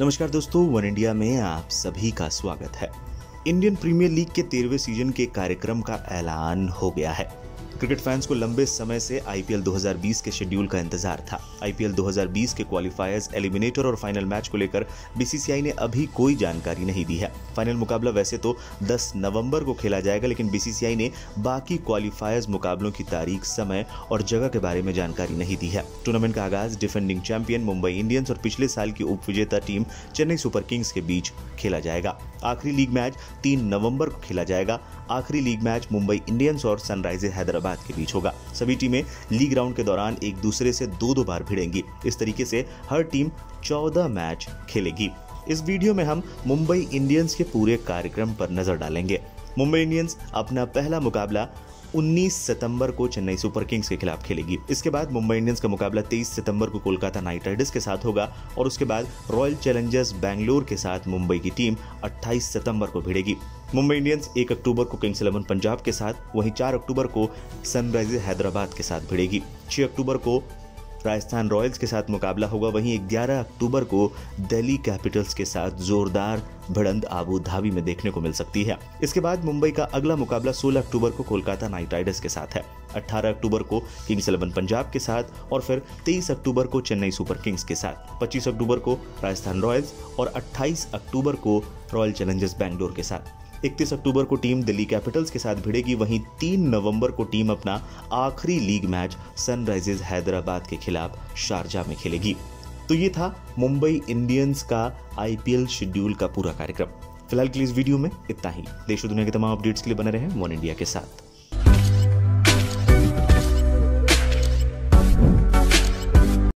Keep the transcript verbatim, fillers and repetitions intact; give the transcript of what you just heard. नमस्कार दोस्तों, one India में आप सभी का स्वागत है। इंडियन प्रीमियर लीग के तेरहवें सीजन के कार्यक्रम का ऐलान हो गया है। क्रिकेट फैंस को लंबे समय से आईपीएल दो हज़ार बीस के शेड्यूल का इंतजार था। आईपीएल दो हज़ार बीस के क्वालिफायर्स, एलिमिनेटर और फाइनल मैच को लेकर बीसीसीआई ने अभी कोई जानकारी नहीं दी है। फाइनल मुकाबला वैसे तो दस नवंबर को खेला जाएगा, लेकिन बीसीसीआई ने बाकी क्वालिफायर्स मुकाबलों की तारीख, समय और जगह के बारे में जानकारी नहीं दी है। टूर्नामेंट का आगाज डिफेंडिंग चैंपियन मुंबई इंडियंस और पिछले साल की उपविजेता टीम चेन्नई सुपर किंग्स के बीच खेला जाएगा। आखिरी लीग मैच तीन नवम्बर को खेला जाएगा। आखिरी लीग मैच मुंबई इंडियंस और सनराइजर्स हैदराबाद के बीच होगा। सभी टीमें लीग राउंड के दौरान एक दूसरे से दो दो बार भिड़ेंगी। इस तरीके से हर टीम चौदह मैच खेलेगी। इस वीडियो में हम मुंबई इंडियंस के पूरे कार्यक्रम पर नजर डालेंगे। मुंबई इंडियंस अपना पहला मुकाबला उन्नीस सितंबर को चेन्नई सुपर किंग्स के खिलाफ खेलेगी। इसके बाद मुंबई इंडियंस का मुकाबला तेईस सितंबर को कोलकाता नाइट राइडर्स के साथ होगा और उसके बाद रॉयल चैलेंजर्स बैंगलोर के साथ मुंबई की टीम अट्ठाईस सितंबर को भिड़ेगी। मुंबई इंडियंस एक अक्टूबर को किंग्स इलेवन पंजाब के साथ, वहीं चार अक्टूबर को सनराइजर्स हैदराबाद के साथ भिड़ेगी। छह अक्टूबर को राजस्थान रॉयल्स के साथ मुकाबला होगा, वहीं ग्यारह अक्टूबर को दिल्ली कैपिटल्स के साथ जोरदार भिड़ंत आबू धाबी में देखने को मिल सकती है। इसके बाद मुंबई का अगला मुकाबला सोलह अक्टूबर को कोलकाता नाइट राइडर्स के साथ है, अठारह अक्टूबर को किंग्स इलेवन पंजाब के साथ और फिर तेईस अक्टूबर को चेन्नई सुपर किंग्स के साथ, पच्चीस अक्टूबर को राजस्थान रॉयल्स और अट्ठाईस अक्टूबर को रॉयल चैलेंजर्स बैंगलोर के साथ। इकतीस अक्टूबर को टीम दिल्ली कैपिटल्स के साथ भिड़ेगी, वहीं तीन नवंबर को टीम अपना आखिरी लीग मैच सनराइजर्स हैदराबाद के खिलाफ शारजाह में खेलेगी। तो ये था मुंबई इंडियंस का आईपीएल शेड्यूल का पूरा कार्यक्रम। फिलहाल के लिए इस वीडियो में इतना ही। देश और दुनिया के तमाम अपडेट्स के लिए बने रहें वन इंडिया के साथ।